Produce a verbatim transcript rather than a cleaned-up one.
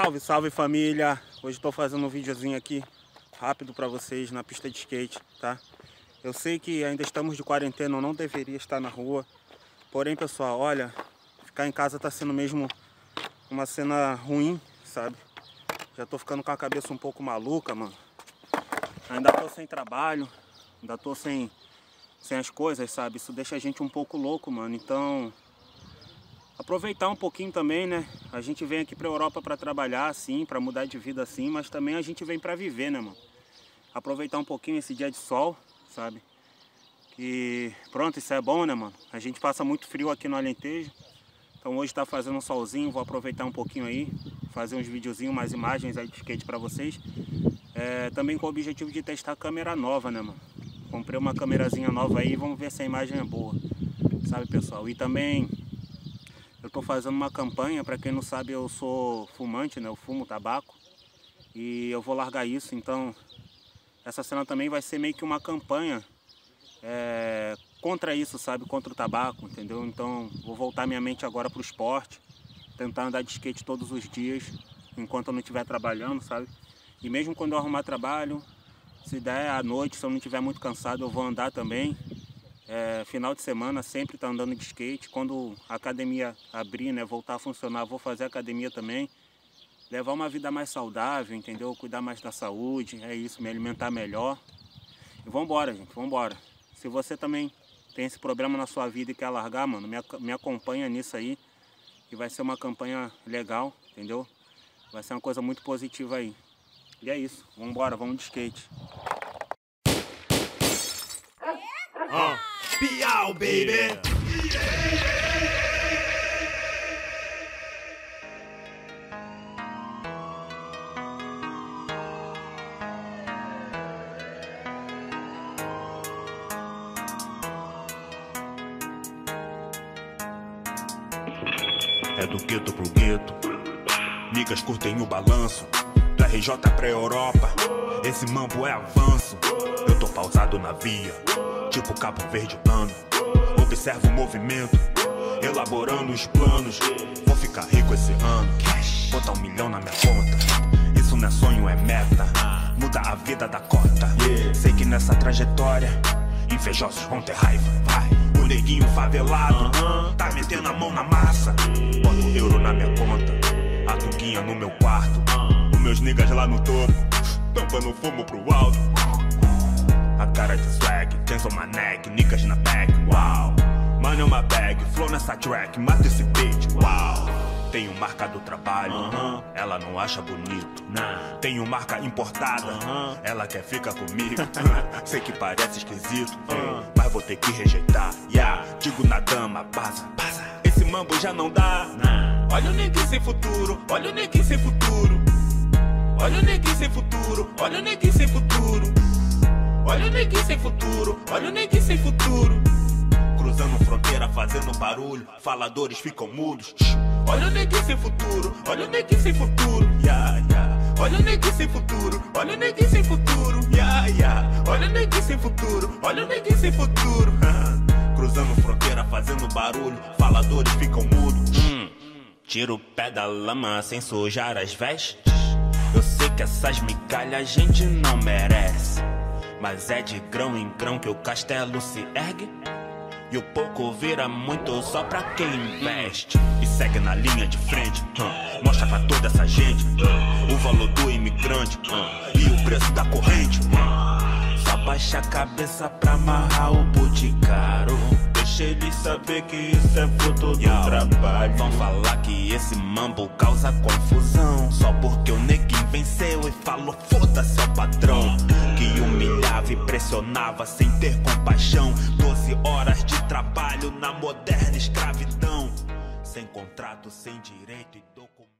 Salve, salve família! Hoje estou fazendo um videozinho aqui rápido para vocês na pista de skate, tá? Eu sei que ainda estamos de quarentena, eu não deveria estar na rua. Porém, pessoal, olha, ficar em casa tá sendo mesmo uma cena ruim, sabe? Já tô ficando com a cabeça um pouco maluca, mano. Ainda tô sem trabalho, ainda tô sem, sem as coisas, sabe? Isso deixa a gente um pouco louco, mano. Então, aproveitar um pouquinho também, né? A gente vem aqui pra Europa pra trabalhar, assim, pra mudar de vida, assim, mas também a gente vem pra viver, né, mano? Aproveitar um pouquinho esse dia de sol, sabe? Que, pronto, isso é bom, né, mano? A gente passa muito frio aqui no Alentejo. Então hoje tá fazendo um solzinho, vou aproveitar um pouquinho aí, fazer uns videozinhos, mais imagens aí de skate pra vocês. É, também com o objetivo de testar a câmera nova, né, mano? Comprei uma câmerazinha nova aí, vamos ver se a imagem é boa, sabe, pessoal? E também eu tô fazendo uma campanha, pra quem não sabe, eu sou fumante, né? Eu fumo tabaco e eu vou largar isso, então essa cena também vai ser meio que uma campanha É, contra isso, sabe? Contra o tabaco, entendeu? Então vou voltar minha mente agora pro esporte, tentar andar de skate todos os dias enquanto eu não estiver trabalhando, sabe? E mesmo quando eu arrumar trabalho, se der à noite, se eu não estiver muito cansado, eu vou andar também. É, final de semana sempre tá andando de skate. Quando a academia abrir, né, voltar a funcionar, vou fazer academia também. Levar uma vida mais saudável, entendeu? Cuidar mais da saúde, é isso, me alimentar melhor. E vambora, gente, vambora. Se você também tem esse problema na sua vida e quer largar, mano, me, me acompanha nisso aí. Que vai ser uma campanha legal, entendeu? Vai ser uma coisa muito positiva aí. E é isso. Vamos embora, vamos de skate. Ah. Pial, baby! Yeah. É do gueto pro gueto, migas curtem o balanço, da R J pra Europa, esse mambo é avanço. Eu tô pausado na via, tipo Cabo Verde plano, observo o movimento, elaborando os planos. Vou ficar rico esse ano, botar um milhão na minha conta, isso não é sonho, é meta, muda a vida da cota. Sei que nessa trajetória, invejosos vão ter raiva, vai. Neguinho favelado, uh-huh. Tá metendo a mão na massa. Bota um euro na minha conta, a tuguinha no meu quarto, uh-huh. Os meus niggas lá no topo, tampando fumo pro alto. A cara de swag, Kenzo Manek, niggas na bag, uau. Mano é uma bag, flow nessa track, mata esse beat, uau. Tenho marca do trabalho, uh-huh. Ela não acha bonito, nah. Tenho marca importada, uh-huh. Ela quer ficar comigo. Sei que parece esquisito, uh-huh. Mas vou ter que rejeitar, yeah. Digo na dama, passa, passa. Esse mambo já não dá, nah. Olha o neguinho sem futuro, olha o neguinho sem futuro. Olha o neguinho sem futuro, olha o neguinho sem futuro. Olha o neguinho sem futuro, olha o neguinho sem futuro. Cruzando fronteira, fazendo barulho, faladores ficam mudos. Olha o neguinho sem futuro, olha o neguinho sem futuro, yeah, yeah. Olha o neguinho sem futuro, olha o neguinho sem futuro, yeah, yeah. Olha o neguinho sem futuro, olha o neguinho sem futuro. Cruzando fronteira, fazendo barulho, faladores ficam mudos. Hum, tira o pé da lama sem sujar as vestes. Eu sei que essas migalhas a gente não merece, mas é de grão em grão que o castelo se ergue. E o pouco vira muito só pra quem investe e segue na linha de frente, uh, mostra pra toda essa gente uh, o valor do imigrante uh, e o preço da corrente. uh, Só baixa a cabeça pra amarrar o boticário. Deixa ele saber que isso é fruto do yeah. trabalho. Vão falar que esse mambo causa confusão, só porque o neguinho venceu e falou foda-se ao patrão, que humilhava e pressionava sem ter compaixão. Doze horas de trabalho na moderna escravidão, sem contrato, sem direito e documento.